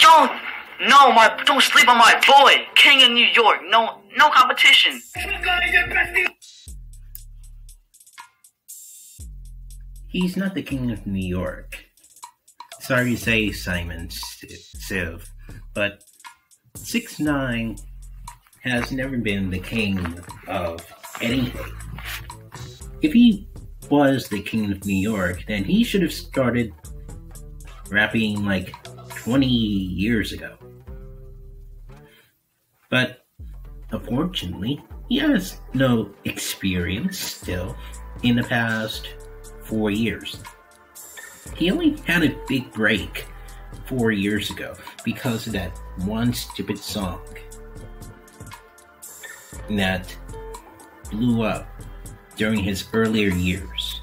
Don't, no, my, don't sleep on my boy, King of New York, no competition. He's not the King of New York. Sorry to say, Simon Cev, but 6ix9ine has never been the king of anything. If he was the King of New York, then he should have started rapping like 20 years ago. But unfortunately, he has no experience still in the past 4 years. He only had a big break 4 years ago because of that one stupid song that blew up during his earlier years.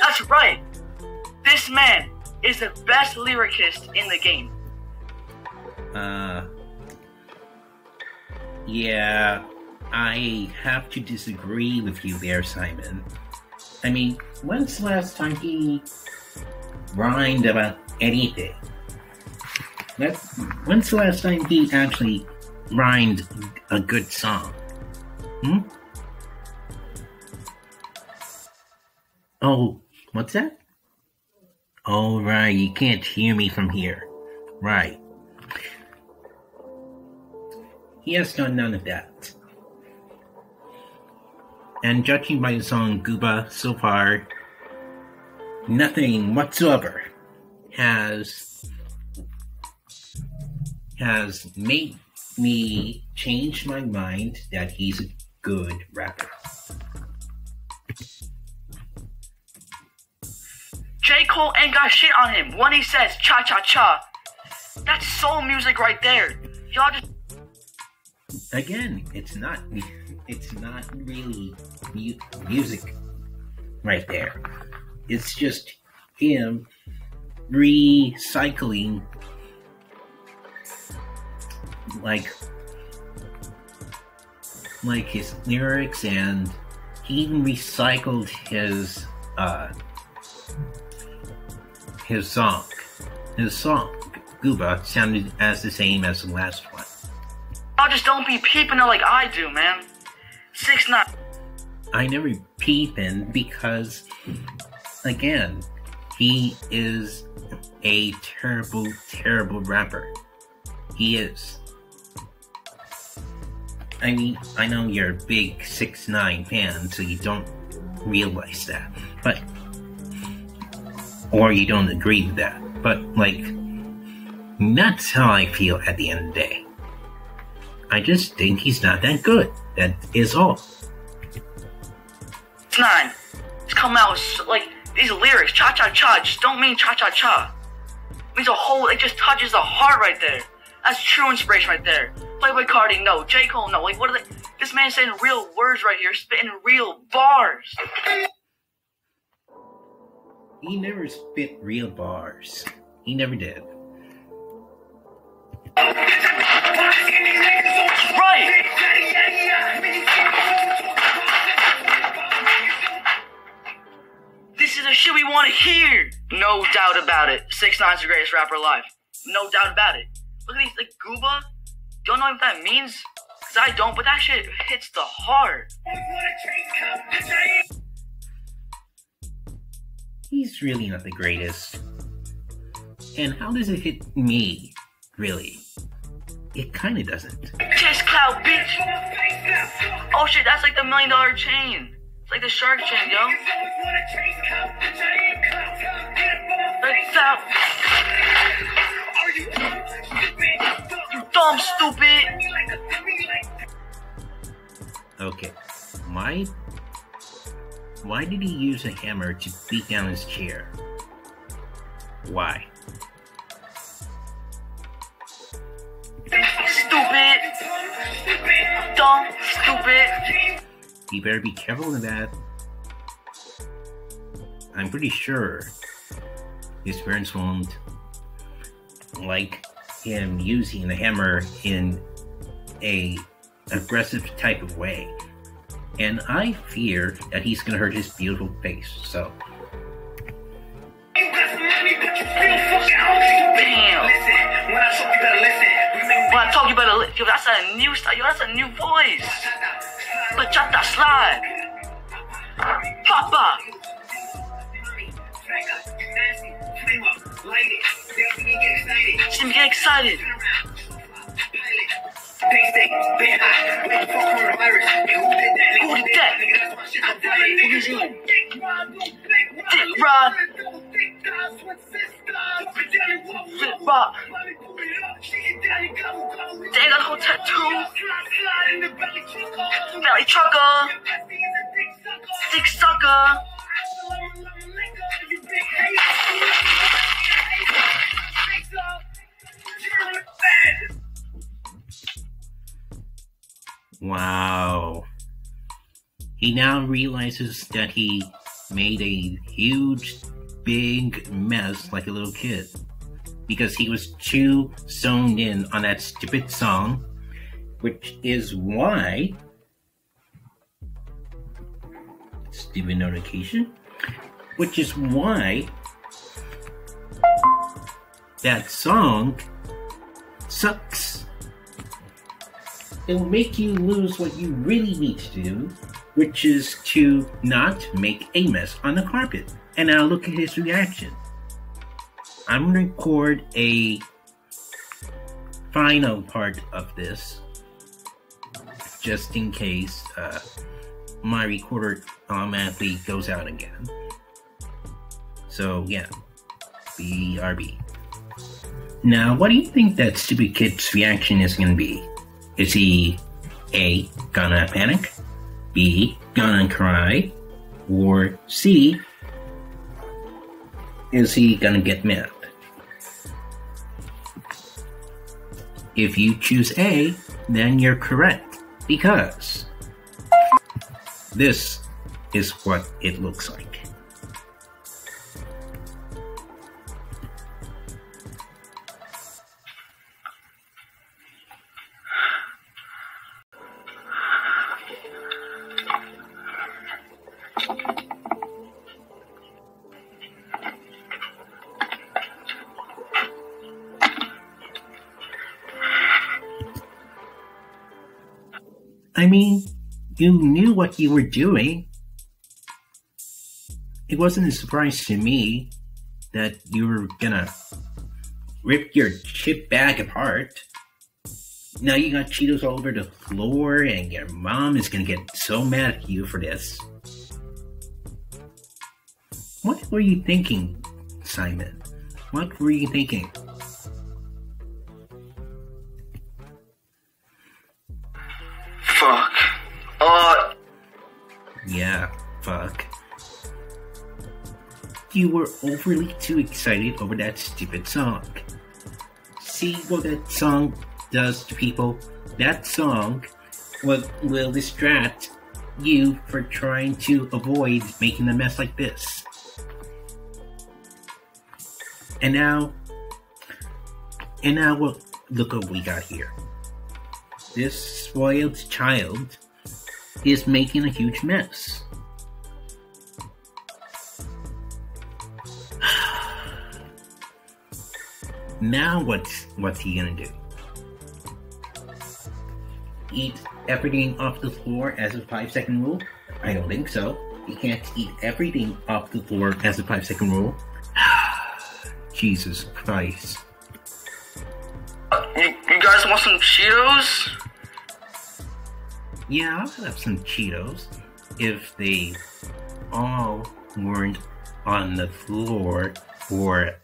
That's right. This man is the best lyricist in the game. Yeah, I have to disagree with you there, Simon. I mean, when's the last time he rhymed about anything? When's the last time he actually rhymed a good song? Hmm? Oh, what's that? Oh, right, you can't hear me from here. Right. He has done none of that. And judging by the song Gooba so far, nothing whatsoever has made me change my mind that he's a good rapper. J. Cole ain't got shit on him when he says cha-cha-cha. That's soul music right there. Y'all just... Again, it's not really music right there. It's just him recycling like his lyrics, and he even recycled his song. His song, Gooba, sounded as the same as the last one. I just don't be peeping it like I do, man. 6ix9ine. I never peeping because, again, he is a terrible, terrible rapper. He is. I mean, I know you're a big 6ix9ine fan, so you don't realize that, but, or you don't agree with that, but, like, that's how I feel at the end of the day. I just think he's not that good. That is all. 6ix9ine, it's come out with, like, these lyrics, cha-cha-cha, just don't mean cha-cha-cha. It means a whole, it just touches the heart right there. That's true inspiration right there. Playboy Cardi, no. J. Cole, no. Like, what are they? This man's saying real words right here, spitting real bars. He never spit real bars. He never did. Right! This is the shit we want to hear! No doubt about it. 6ix9ine's the greatest rapper alive. No doubt about it. Look at these, like, Gooba. Don't know what that means, cause I don't. But that shit hits the heart. He's really not the greatest. And how does it hit me? Really? It kind of doesn't. Chest cloud, bitch. Oh shit, that's like the $1 million chain. It's like the shark chain, yo. That's out. You dumb stupid. Okay, why did he use a hammer to beat down his chair? Why? dumb, stupid. You better be careful with that. I'm pretty sure his parents won't like him using the hammer in a aggressive type of way. And I fear that he's gonna hurt his beautiful face, so. You got some money, but you still fucking out. Damn. Listen, when I told you better listen. When I told you better listen, yo, that's a new style, yo, that's a new voice. But drop that slide. Papa. See me get excited. They got a whole tattoo. Belly trucker. Dick sucker. Wow. He now realizes that he made a huge, big mess like a little kid because he was too zoned in on that stupid song, which is why stupid notification, which is why that song sucks. It'll make you lose what you really need to do, which is to not make a mess on the carpet. And now look at his reaction. I'm gonna record a final part of this, just in case my recorder automatically goes out again. So yeah, BRB. Now, what do you think that stupid kid's reaction is gonna be? Is he A, gonna panic, B, gonna cry, or C, is he gonna get mad? If you choose A, then you're correct, because this is what it looks like. I mean, you knew what you were doing. It wasn't a surprise to me that you were gonna rip your chip bag apart. Now you got Cheetos all over the floor and your mom is gonna get so mad at you for this. What were you thinking, Simon? What were you thinking? Yeah, fuck. You were overly too excited over that stupid song. See what that song does to people? That song will distract you for trying to avoid making a mess like this. And now look what we got here. This spoiled child is making a huge mess. Now what's he gonna do? Eat everything off the floor as a 5-second rule? I don't think so. You can't eat everything off the floor as a 5-second rule. Jesus Christ. You guys want some Cheetos? Yeah, I'll have some Cheetos if they all weren't on the floor for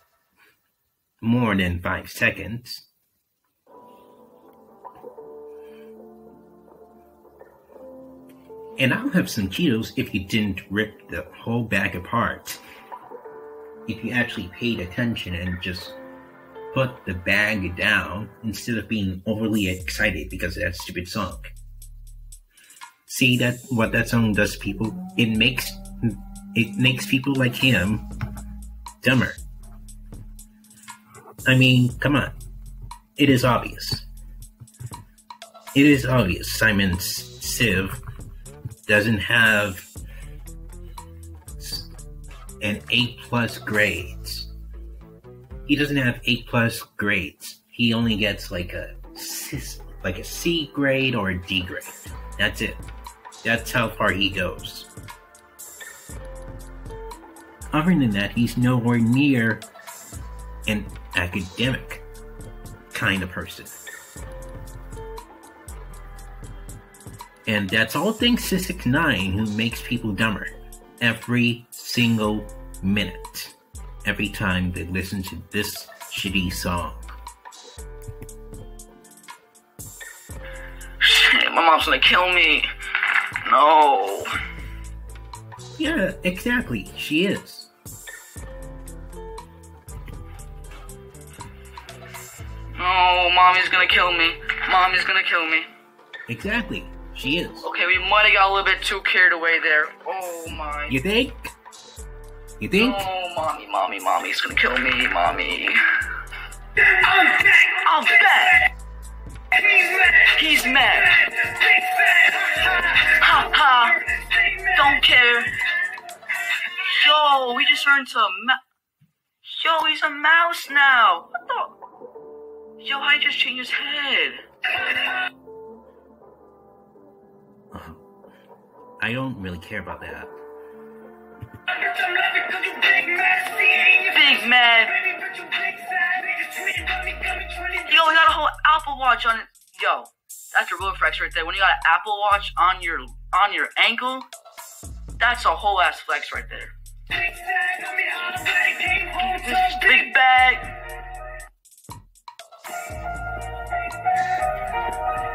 more than 5 seconds. And I'll have some Cheetos if you didn't rip the whole bag apart. If you actually paid attention and just put the bag down instead of being overly excited because of that stupid song. see that what that song does to people. It makes people like him dumber. I mean, come on. It is obvious. It is obvious Simon Cev doesn't have an A+ grades. He doesn't have A+ grades. He only gets like a C grade or a D grade. That's it. That's how far he goes. Other than that, he's nowhere near an academic kind of person. And that's all thanks to 6ix9ine, who makes people dumber every single minute, every time they listen to this shitty song. Shit, my mom's gonna kill me. No. Yeah, exactly. She is. No, mommy's gonna kill me. Mommy's gonna kill me. Exactly. She is. Okay, we might have got a little bit too carried away there. Oh my. You think? You think? Oh, mommy's gonna kill me, mommy. I'm back. He's mad. Ha ha. Don't care. Yo, we just turned to a mouse. Yo, he's a mouse now. What the? Yo, I just changed his head. I don't really care about that. Big man. Yo, we got a whole Apple Watch on it. Yo, that's a real flex right there. When you got an Apple Watch on your ankle, that's a whole ass flex right there. Big bag.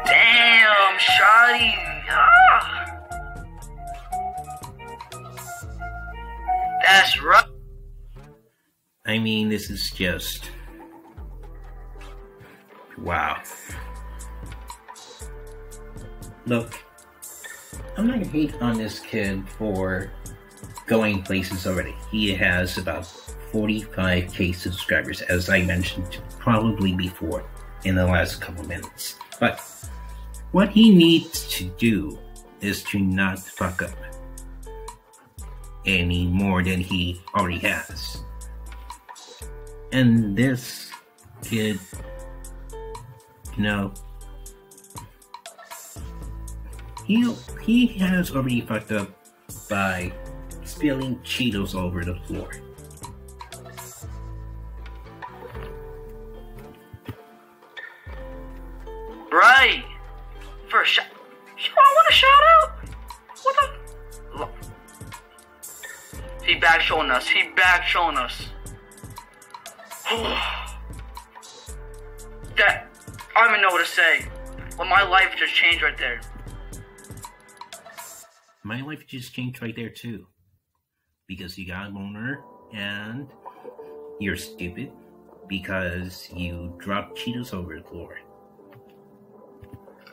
Damn, shawty. Ah. That's right. I mean, this is just... wow. Look, I'm not gonna hate on this kid for going places already. He has about 45K subscribers, as I mentioned probably before in the last couple minutes. But what he needs to do is to not fuck up any more than he already has. And this kid, you know, he has already fucked up by spilling Cheetos over the floor. Right. For a shot. You don't want a shout out? What the? Look. He back showing us. That, I don't even know what to say. Well, my life just changed right there. My life just changed right there too. Because you got a loner and you're stupid because you dropped Cheetos over the floor.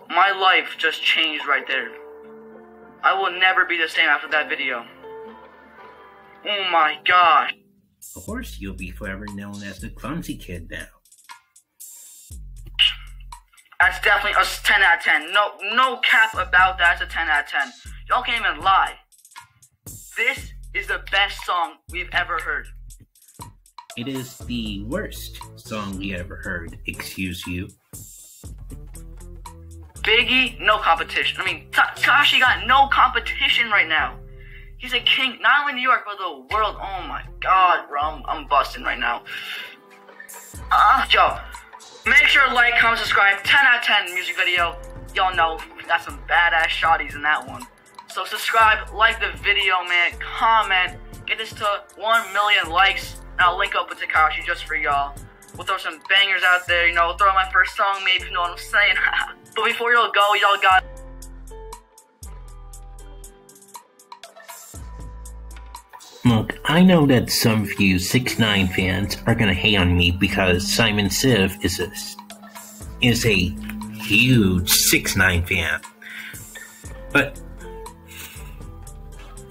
My life just changed right there. I will never be the same after that video. Oh my god. Of course you'll be forever known as the clumsy kid now. That's definitely a 10 out of 10. No cap about that. That's a 10 out of 10. Y'all can't even lie. This is the best song we've ever heard. It is the worst song we ever heard, excuse you. Biggie, no competition. I mean, Tekashi got no competition right now. He's a king, not only in New York, but the world. Oh my god, bro, I'm busting right now. Yo, make sure to like, comment, subscribe. 10 out of 10 music video. Y'all know, got some badass shotties in that one. So subscribe, like the video, man, comment. Get this to 1 million likes, and I'll link up with Tekashi just for y'all. We'll throw some bangers out there, you know, throw my first song, maybe, you know what I'm saying. But before y'all go, y'all got... Look, I know that some of you 6ix9ine fans are gonna hate on me because Simon Cev is a huge 6ix9ine fan. But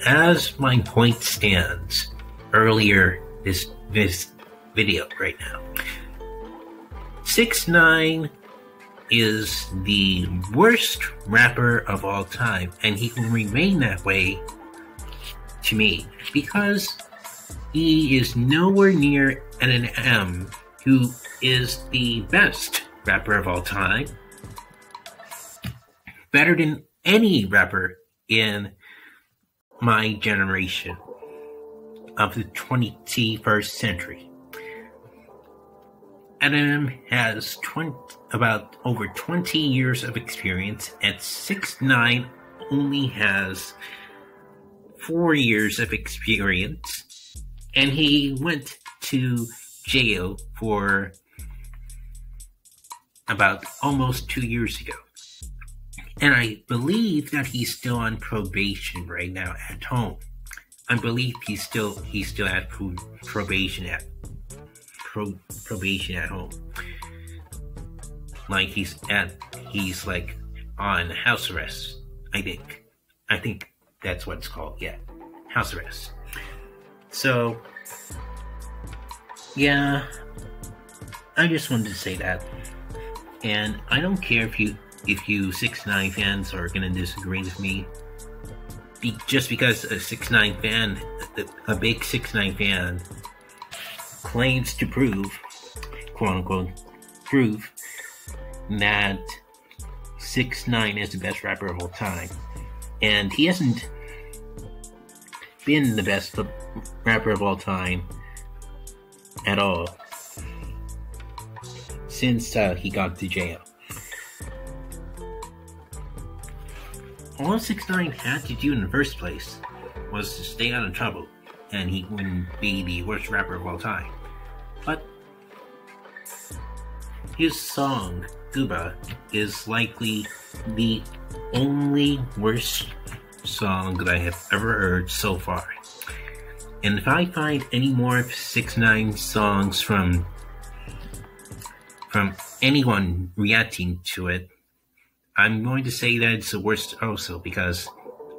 as my point stands earlier this video right now, 6ix9ine is the worst rapper of all time, and he can remain that way to me because he is nowhere near Eminem, who is the best rapper of all time, better than any rapper in my generation of the 21st century. Eminem has about over 20 years of experience, and 6ix9ine only has 4 years of experience, and he went to jail for about almost 2 years ago. And I believe that he's still on probation right now at home. I believe he's still at probation at home. Like he's like on house arrest, I think. I think that's what it's called, yeah. House arrest. So yeah, I just wanted to say that. And I don't care if you 6ix9ine fans are gonna disagree with me. Just because a 6ix9ine fan, a big 6ix9ine fan, claims to prove, quote unquote, prove that 6ix9ine is the best rapper of all time, and he hasn't been the best rapper of all time at all since he got to jail. All 6ix9ine had to do in the first place was to stay out of trouble, and he wouldn't be the worst rapper of all time. But his song, Gooba, is likely the only worst song that I have ever heard so far. And if I find any more 6ix9ine songs from anyone reacting to it, I'm going to say that it's the worst also, because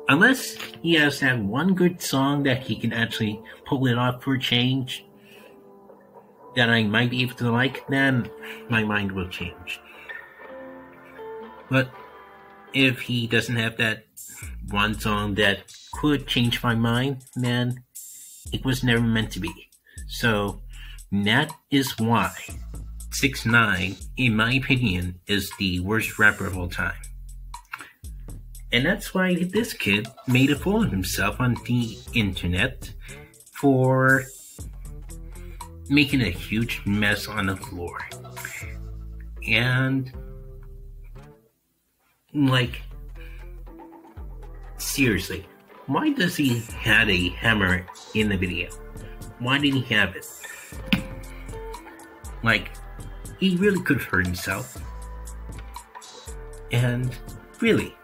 unless he has to have one good song that he can actually pull it off for a change that I might be able to like, then my mind will change. But if he doesn't have that one song that could change my mind, then it was never meant to be. So that is why 6ix9ine, in my opinion, is the worst rapper of all time. And that's why this kid made a fool of himself on the internet for making a huge mess on the floor. And, like, seriously, why does he have a hammer in the video? Why did he have it? Like, he really could have hurt himself. And really,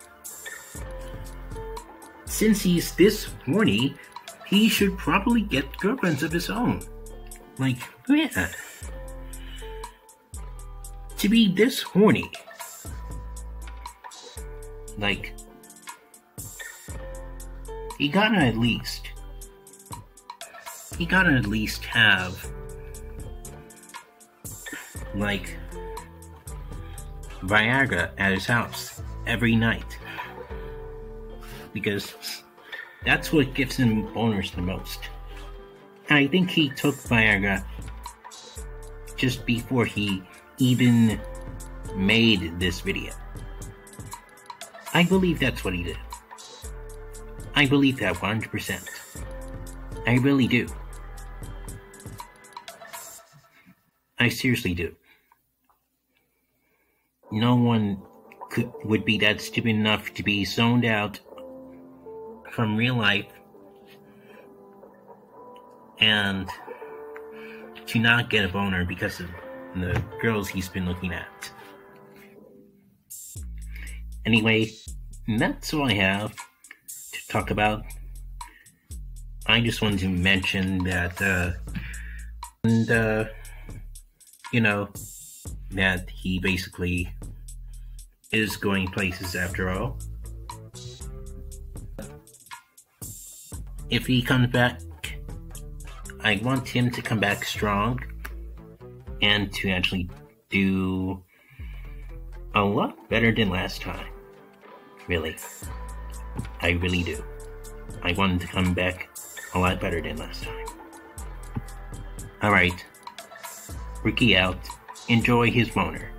since he's this horny, he should probably get girlfriends of his own. Like, yeah. To be this horny, like, he gotta at least have, like, Viagra at his house every night, because that's what gives him boners the most. And I think he took Viagra just before he even made this video. I believe that's what he did. I believe that 100%. I really do. I seriously do. No one would be that stupid enough to be zoned out from real life and to not get a boner because of the girls he's been looking at. Anyway, that's all I have to talk about. I just wanted to mention that, you know, that he basically is going places after all. if he comes back, I want him to come back strong and to actually do a lot better than last time. Really. I really do. I want him to come back a lot better than last time. Alright. Ricky out. Enjoy his moaner.